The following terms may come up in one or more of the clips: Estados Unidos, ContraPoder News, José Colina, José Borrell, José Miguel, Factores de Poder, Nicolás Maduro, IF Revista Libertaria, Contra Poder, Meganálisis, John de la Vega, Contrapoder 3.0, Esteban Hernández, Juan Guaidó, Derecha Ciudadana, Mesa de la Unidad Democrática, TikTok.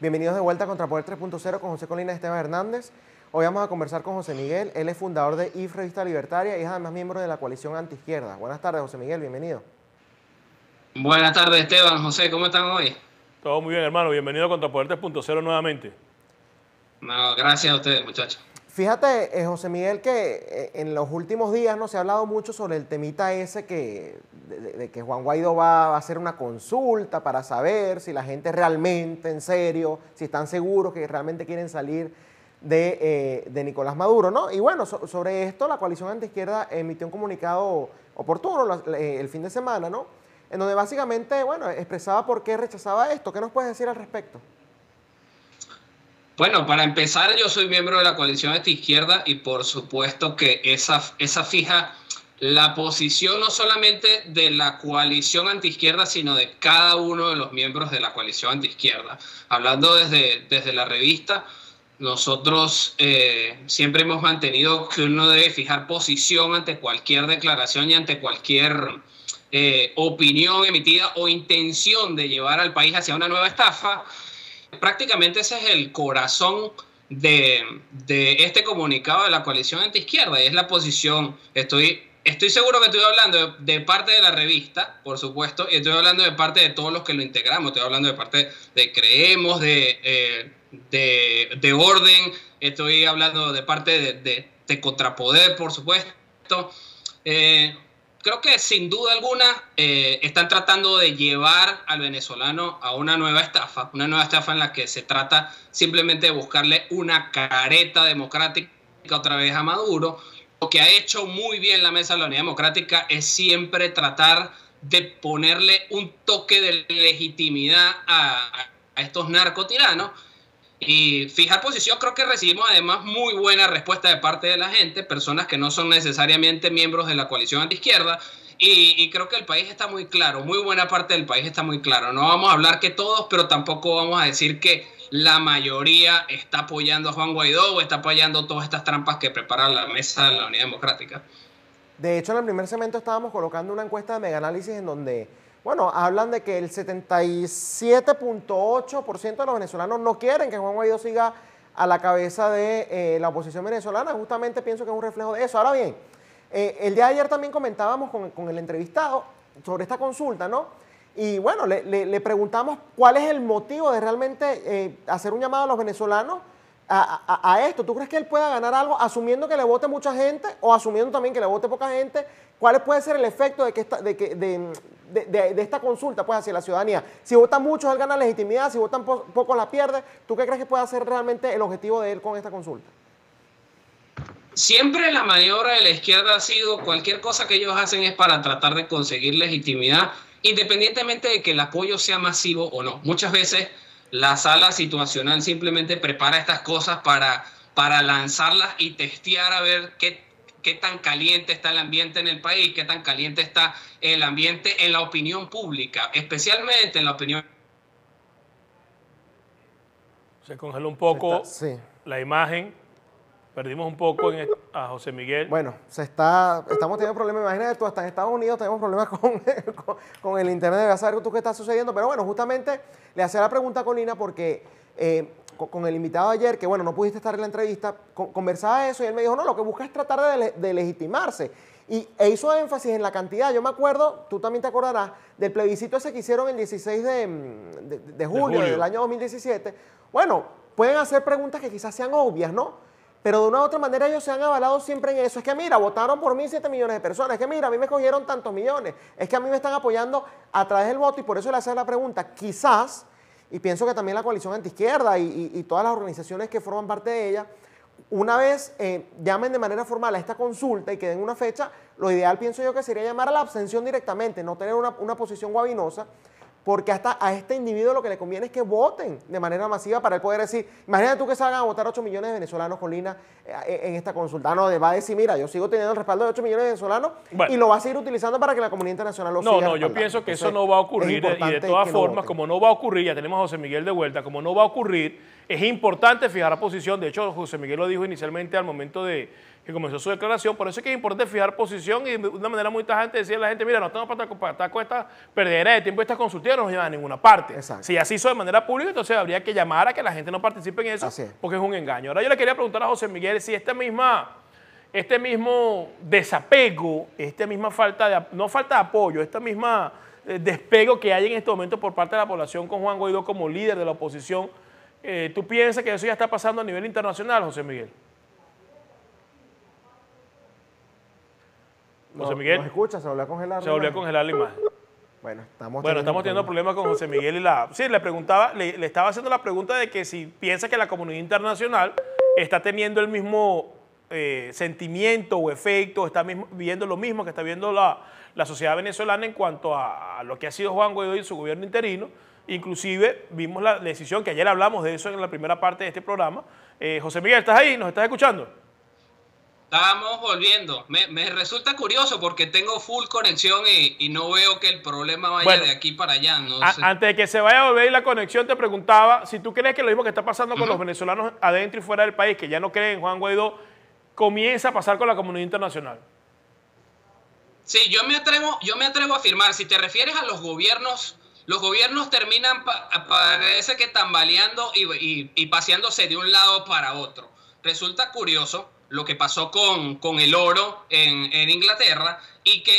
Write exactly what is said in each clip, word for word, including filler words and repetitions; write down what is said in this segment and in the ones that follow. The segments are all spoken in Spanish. Bienvenidos de vuelta a Contrapoder tres punto cero con José Colina y Esteban Hernández. Hoy vamos a conversar con José Miguel. Él es fundador de I F Revista Libertaria y es además miembro de la coalición antiizquierda. Buenas tardes, José Miguel, bienvenido. Buenas tardes, Esteban, José, ¿cómo están hoy? Todo muy bien, hermano. Bienvenido a Contrapoder tres punto cero nuevamente. No, gracias a ustedes, muchachos. Fíjate, eh, José Miguel, que en los últimos días no se ha hablado mucho sobre el temita ese que, de, de que Juan Guaidó va, va a hacer una consulta para saber si la gente realmente, en serio, si están seguros que realmente quieren salir de, eh, de Nicolás Maduro, ¿no? Y bueno, so, sobre esto la coalición antiizquierda emitió un comunicado oportuno la, eh, el fin de semana, ¿no? En donde básicamente, bueno, expresaba por qué rechazaba esto. ¿Qué nos puedes decir al respecto? Bueno, para empezar, yo soy miembro de la coalición antiizquierda y por supuesto que esa, esa fija la posición no solamente de la coalición antiizquierda, sino de cada uno de los miembros de la coalición antiizquierda. Hablando desde, desde la revista, nosotros eh, siempre hemos mantenido que uno debe fijar posición ante cualquier declaración y ante cualquier eh, opinión emitida o intención de llevar al país hacia una nueva estafa. Prácticamente ese es el corazón de, de este comunicado de la coalición antiizquierda y es la posición, estoy, estoy seguro que estoy hablando de, de parte de la revista, por supuesto, y estoy hablando de parte de todos los que lo integramos, estoy hablando de parte de Creemos, de, eh, de, de Orden, estoy hablando de parte de, de, de ContraPoder, por supuesto. Eh, Creo que sin duda alguna eh, están tratando de llevar al venezolano a una nueva estafa, una nueva estafa en la que se trata simplemente de buscarle una careta democrática otra vez a Maduro. Lo que ha hecho muy bien la Mesa de la Unidad Democrática es siempre tratar de ponerle un toque de legitimidad a, a estos narcotiranos. Y fijar posición, creo que recibimos además muy buena respuesta de parte de la gente, personas que no son necesariamente miembros de la coalición antiizquierda, y, y creo que el país está muy claro, muy buena parte del país está muy claro. No vamos a hablar que todos, pero tampoco vamos a decir que la mayoría está apoyando a Juan Guaidó o está apoyando todas estas trampas que prepara la Mesa de la Unidad Democrática. De hecho, en el primer segmento estábamos colocando una encuesta de Meganálisis en donde... Bueno, hablan de que el setenta y siete punto ocho por ciento de los venezolanos no quieren que Juan Guaidó siga a la cabeza de eh, la oposición venezolana. Justamente pienso que es un reflejo de eso. Ahora bien, eh, el día de ayer también comentábamos con, con el entrevistado sobre esta consulta, ¿no? Y bueno, le, le, le preguntamos cuál es el motivo de realmente eh, hacer un llamado a los venezolanos a, a, a esto. ¿Tú crees que él pueda ganar algo asumiendo que le vote mucha gente o asumiendo también que le vote poca gente? ¿Cuál puede ser el efecto de que esta, de que, de, de, de, de esta consulta pues, hacia la ciudadanía? Si votan muchos, él gana legitimidad, si votan po pocos, la pierde. ¿Tú qué crees que puede ser realmente el objetivo de él con esta consulta? Siempre la maniobra de la izquierda ha sido cualquier cosa que ellos hacen es para tratar de conseguir legitimidad, independientemente de que el apoyo sea masivo o no. Muchas veces la sala situacional simplemente prepara estas cosas para, para lanzarlas y testear a ver qué qué tan caliente está el ambiente en el país, qué tan caliente está el ambiente en la opinión pública, especialmente en la opinión... Se congeló un poco está, sí. La imagen, perdimos un poco en el, a José Miguel. Bueno, se está, estamos teniendo problemas, imagínate tú, hasta en Estados Unidos tenemos problemas con, con, con el internet, vas a saber tú qué está sucediendo, pero bueno, justamente le hacía la pregunta a Colina porque... Eh, con el invitado ayer, que bueno, no pudiste estar en la entrevista, conversaba eso y él me dijo, no, lo que busca es tratar de, de legitimarse. Y e hizo énfasis en la cantidad. Yo me acuerdo, tú también te acordarás, del plebiscito ese que hicieron el dieciséis de, de, de, julio, de julio del año dos mil diecisiete. Bueno, pueden hacer preguntas que quizás sean obvias, ¿no? Pero de una u otra manera ellos se han avalado siempre en eso. Es que mira, votaron por mí siete millones de personas. Es que mira, a mí me cogieron tantos millones. Es que a mí me están apoyando a través del voto y por eso le hacen la pregunta. Quizás... Y pienso que también la coalición antiizquierda y, y, y todas las organizaciones que forman parte de ella, una vez eh, llamen de manera formal a esta consulta y que den una fecha, lo ideal pienso yo que sería llamar a la abstención directamente, no tener una, una posición guabinosa, porque hasta a este individuo lo que le conviene es que voten de manera masiva para él poder decir, imagínate tú que salgan a votar ocho millones de venezolanos, Colina, eh, en esta consulta. No, va a decir, mira, yo sigo teniendo el respaldo de ocho millones de venezolanos bueno, y lo va a seguir utilizando para que la comunidad internacional lo no, siga. No, no, yo pienso que Entonces, eso no va a ocurrir y de todas formas, no como no va a ocurrir, ya tenemos a José Miguel de vuelta, como no va a ocurrir, Es importante fijar posición, de hecho José Miguel lo dijo inicialmente al momento de que comenzó su declaración, por eso es que es importante fijar posición y de una manera muy tajante decir a la gente, mira, no estamos para estar con esta perdedera de tiempo, estas consultas no nos llevan a ninguna parte. Exacto. Si así hizo de manera pública, entonces habría que llamar a que la gente no participe en eso, es. porque es un engaño. Ahora yo le quería preguntar a José Miguel si esta misma... este mismo desapego, esta misma falta de, no falta de apoyo, esta misma despego que hay en este momento por parte de la población con Juan Guaidó como líder de la oposición, eh, ¿tú piensas que eso ya está pasando a nivel internacional, José Miguel? No, José Miguel. ¿Nos escucha? Se volvió a congelar. Se volvió a congelar la imagen. Bueno, estamos, bueno, estamos teniendo problemas con José Miguel y la... Sí, le preguntaba, le, le estaba haciendo la pregunta de que si piensa que la comunidad internacional está teniendo el mismo... Eh, sentimiento o efecto, está mismo, viendo lo mismo que está viendo la, la sociedad venezolana en cuanto a, a lo que ha sido Juan Guaidó y su gobierno interino. Inclusive vimos la decisión, que ayer hablamos de eso en la primera parte de este programa. Eh, José Miguel, ¿estás ahí? ¿Nos estás escuchando? Estamos volviendo. Me, me resulta curioso porque tengo full conexión y, y no veo que el problema vaya bueno, de aquí para allá. No a, sé. Antes de que se vaya a volver la conexión, te preguntaba si tú crees que lo mismo que está pasando con uh-huh. los venezolanos adentro y fuera del país, que ya no creen en Juan Guaidó, comienza a pasar con la comunidad internacional. Sí, yo me atrevo, yo me atrevo a afirmar, si te refieres a los gobiernos, los gobiernos terminan, pa, parece que tambaleando y, y, y paseándose de un lado para otro. Resulta curioso lo que pasó con, con el oro en, en Inglaterra y que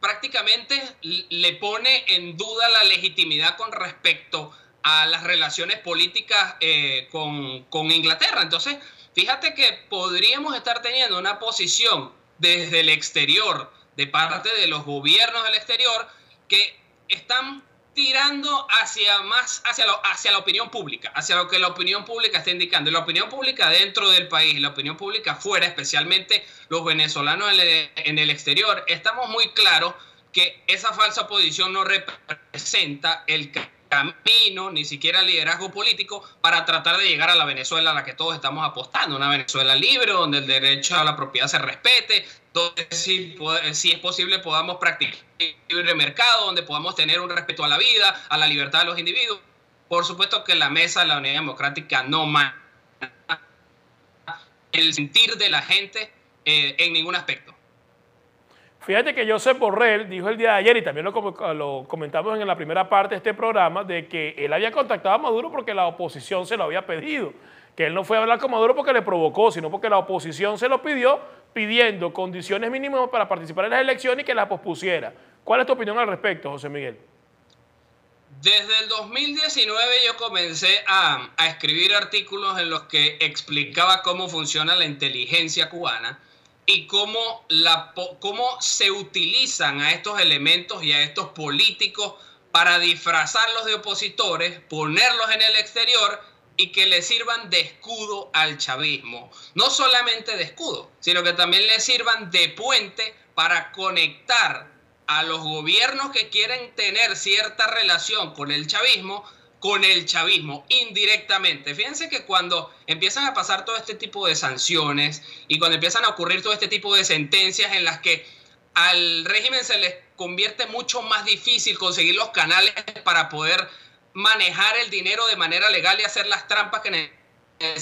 prácticamente le pone en duda la legitimidad con respecto a las relaciones políticas eh, con, con Inglaterra. Entonces, fíjate que podríamos estar teniendo una posición desde el exterior, de parte de los gobiernos del exterior, que están tirando hacia más hacia, lo, hacia la opinión pública, hacia lo que la opinión pública está indicando. Y la opinión pública dentro del país y la opinión pública fuera, especialmente los venezolanos en el, en el exterior, estamos muy claros que esa falsa posición no representa el camino, ni siquiera liderazgo político para tratar de llegar a la Venezuela a la que todos estamos apostando, una Venezuela libre donde el derecho a la propiedad se respete, donde si, si es posible podamos practicar el libre mercado, donde podamos tener un respeto a la vida, a la libertad de los individuos. Por supuesto que la Mesa de la Unidad Democrática no maneja el sentir de la gente eh, en ningún aspecto. Fíjate que José Borrell dijo el día de ayer, y también lo, lo comentamos en la primera parte de este programa, de que él había contactado a Maduro porque la oposición se lo había pedido, que él no fue a hablar con Maduro porque le provocó, sino porque la oposición se lo pidió, pidiendo condiciones mínimas para participar en las elecciones y que las pospusiera. ¿Cuál es tu opinión al respecto, José Miguel? Desde el dos mil diecinueve yo comencé a, a escribir artículos en los que explicaba cómo funciona la inteligencia cubana y cómo, la, cómo se utilizan a estos elementos y a estos políticos para disfrazarlos de opositores, ponerlos en el exterior y que le sirvan de escudo al chavismo. No solamente de escudo, sino que también le sirvan de puente para conectar a los gobiernos que quieren tener cierta relación con el chavismo, con el chavismo, indirectamente. Fíjense que cuando empiezan a pasar todo este tipo de sanciones y cuando empiezan a ocurrir todo este tipo de sentencias en las que al régimen se les convierte mucho más difícil conseguir los canales para poder manejar el dinero de manera legal y hacer las trampas que de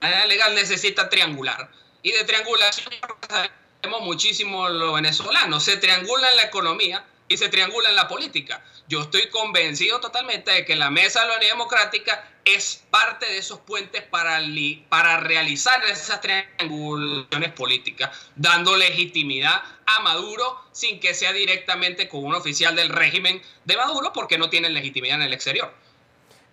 manera legal necesita triangular. Y de triangulación sabemos muchísimo los venezolanos. Se triangula en la economía y se triangula en la política. Yo estoy convencido totalmente de que la Mesa de la Unidad Democrática es parte de esos puentes para, li, para realizar esas triangulaciones políticas, dando legitimidad a Maduro sin que sea directamente con un oficial del régimen de Maduro, porque no tienen legitimidad en el exterior.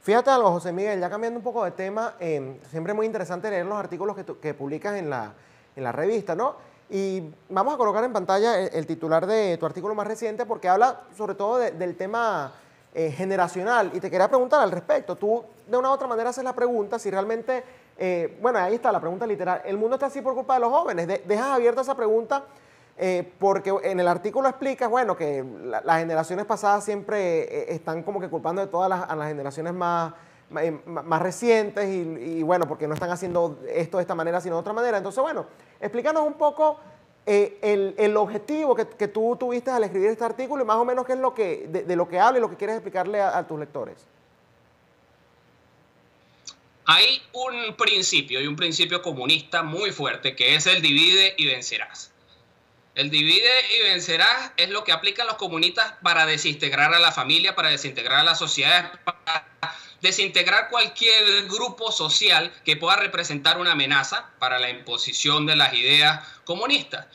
Fíjate algo, José Miguel, ya cambiando un poco de tema, eh, siempre es muy interesante leer los artículos que, tu, que publicas en la, en la revista, ¿no? Y vamos a colocar en pantalla el, el titular de tu artículo más reciente porque habla sobre todo de, del tema eh, generacional. Y te quería preguntar al respecto. Tú de una u otra manera haces la pregunta si realmente, eh, bueno, ahí está la pregunta literal. ¿El mundo está así por culpa de los jóvenes? De, dejas abierta esa pregunta eh, porque en el artículo explicas, bueno, que la, las generaciones pasadas siempre eh, están como que culpando de todas las, a las generaciones más, más, más recientes y, y bueno, porque no están haciendo esto de esta manera sino de otra manera. Entonces, bueno, explícanos un poco eh, el, el objetivo que, que tú tuviste al escribir este artículo y más o menos qué es lo que, de, de lo que habla y lo que quieres explicarle a, a tus lectores. Hay un principio, y un principio comunista muy fuerte, que es el divide y vencerás. El divide y vencerás es lo que aplican los comunistas para desintegrar a la familia, para desintegrar a la sociedad, para desintegrar cualquier grupo social que pueda representar una amenaza para la imposición de las ideas comunistas.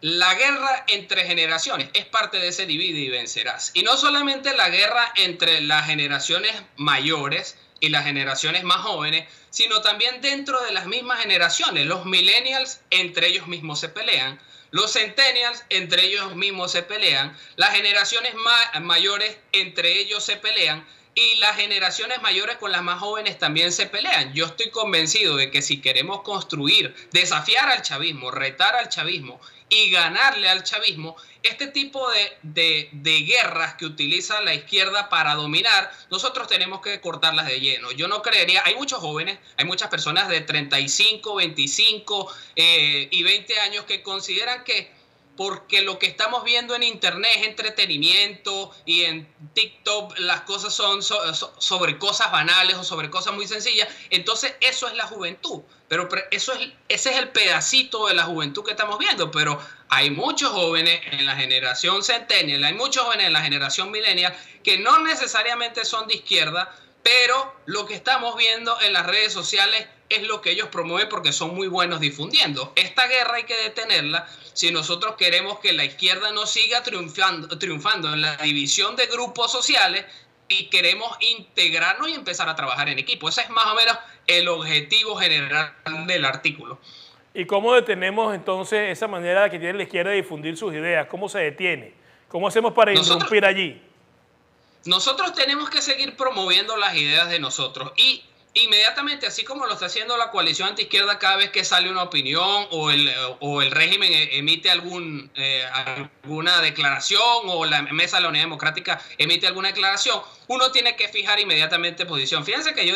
La guerra entre generaciones es parte de ese divide y vencerás. Y no solamente la guerra entre las generaciones mayores y las generaciones más jóvenes, sino también dentro de las mismas generaciones. Los millennials entre ellos mismos se pelean, los centennials entre ellos mismos se pelean, las generaciones ma- mayores entre ellos se pelean, y las generaciones mayores con las más jóvenes también se pelean. Yo estoy convencido de que si queremos construir, desafiar al chavismo, retar al chavismo y ganarle al chavismo, este tipo de, de, de guerras que utiliza la izquierda para dominar, nosotros tenemos que cortarlas de lleno. Yo no creería, hay muchos jóvenes, hay muchas personas de treinta y cinco, veinticinco eh, y veinte años que consideran que porque lo que estamos viendo en internet es entretenimiento y en TikTok las cosas son so, so, sobre cosas banales o sobre cosas muy sencillas, entonces eso es la juventud. Pero eso es, ese es el pedacito de la juventud que estamos viendo, pero hay muchos jóvenes en la generación centennial, hay muchos jóvenes en la generación millennial que no necesariamente son de izquierda, pero lo que estamos viendo en las redes sociales es lo que ellos promueven porque son muy buenos difundiendo. Esta guerra hay que detenerla si nosotros queremos que la izquierda no siga triunfando, triunfando en la división de grupos sociales y queremos integrarnos y empezar a trabajar en equipo. Ese es más o menos el objetivo general del artículo. ¿Y cómo detenemos entonces esa manera que tiene la izquierda de difundir sus ideas? ¿Cómo se detiene? ¿Cómo hacemos para irrumpir allí? Nosotros tenemos que seguir promoviendo las ideas de nosotros y inmediatamente, así como lo está haciendo la coalición antiizquierda cada vez que sale una opinión o el, o el régimen emite algún, eh, alguna declaración o la Mesa de la Unidad Democrática emite alguna declaración, uno tiene que fijar inmediatamente posición. Fíjense que yo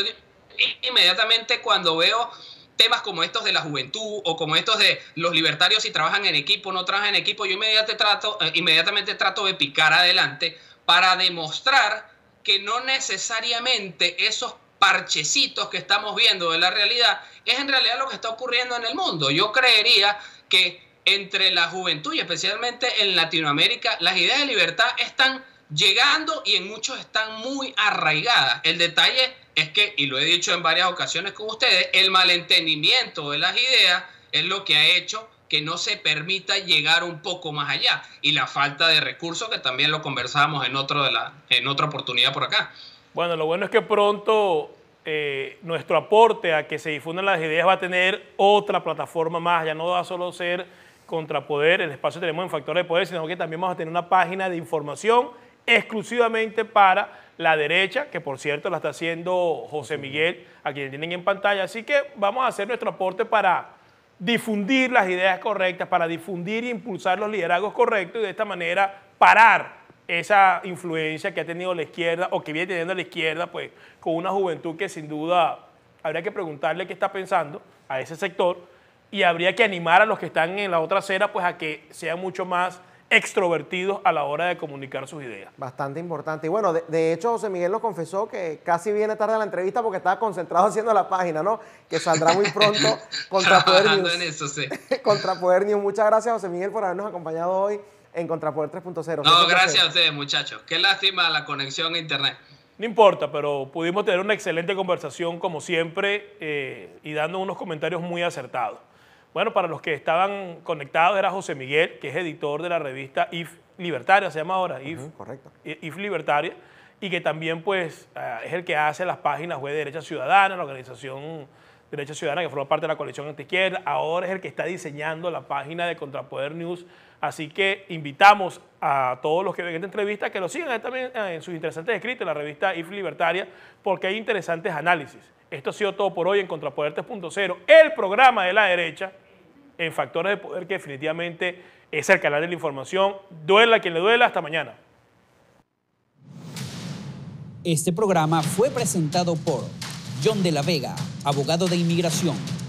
inmediatamente cuando veo temas como estos de la juventud o como estos de los libertarios si trabajan en equipo, no trabajan en equipo, yo inmediatamente trato, inmediatamente trato de picar adelante para demostrar que no necesariamente esos parchecitos que estamos viendo de la realidad es en realidad lo que está ocurriendo en el mundo. Yo creería que entre la juventud y especialmente en Latinoamérica las ideas de libertad están llegando y en muchos están muy arraigadas. El detalle es que, y lo he dicho en varias ocasiones con ustedes, el malentendimiento de las ideas es lo que ha hecho que no se permita llegar un poco más allá, y la falta de recursos, que también lo conversábamos en, otro de la, en otra oportunidad por acá. Bueno, lo bueno es que pronto eh, nuestro aporte a que se difundan las ideas va a tener otra plataforma más. Ya no va a solo ser ContraPoder, el espacio que tenemos en Factores de Poder, sino que también vamos a tener una página de información exclusivamente para la derecha, que por cierto la está haciendo José Miguel, a quien tienen en pantalla. Así que vamos a hacer nuestro aporte para difundir las ideas correctas, para difundir e impulsar los liderazgos correctos y de esta manera parar esa influencia que ha tenido la izquierda o que viene teniendo la izquierda, pues con una juventud que sin duda habría que preguntarle qué está pensando a ese sector, y habría que animar a los que están en la otra acera pues a que sean mucho más extrovertidos a la hora de comunicar sus ideas. Bastante importante. Y bueno, de, de hecho José Miguel lo confesó que casi viene tarde a la entrevista porque estaba concentrado haciendo la página, ¿no? Que saldrá muy pronto. ContraPoder News. En eso, sí. ContraPoder News. Muchas gracias José Miguel por habernos acompañado hoy en ContraPoder tres punto cero. No, gracias a ustedes, muchachos. Qué lástima la conexión a internet. No importa, pero pudimos tener una excelente conversación como siempre eh, y dando unos comentarios muy acertados. Bueno, para los que estaban conectados era José Miguel, que es editor de la revista I F Libertaria, se llama ahora, I F, uh-huh, correcto. I F Libertaria, y que también pues uh, es el que hace las páginas web de Derecha Ciudadana, la organización Derecha Ciudadana que forma parte de la coalición antiizquierda, ahora es el que está diseñando la página de ContraPoder News. Así que invitamos a todos los que ven esta entrevista que lo sigan también en sus interesantes escritos en la revista I F Libertaria, porque hay interesantes análisis. Esto ha sido todo por hoy en ContraPoder tres punto cero, el programa de la derecha en Factores de Poder, que definitivamente es el canal de la información. Duela quien le duela, hasta mañana. Este programa fue presentado por John de la Vega, abogado de inmigración.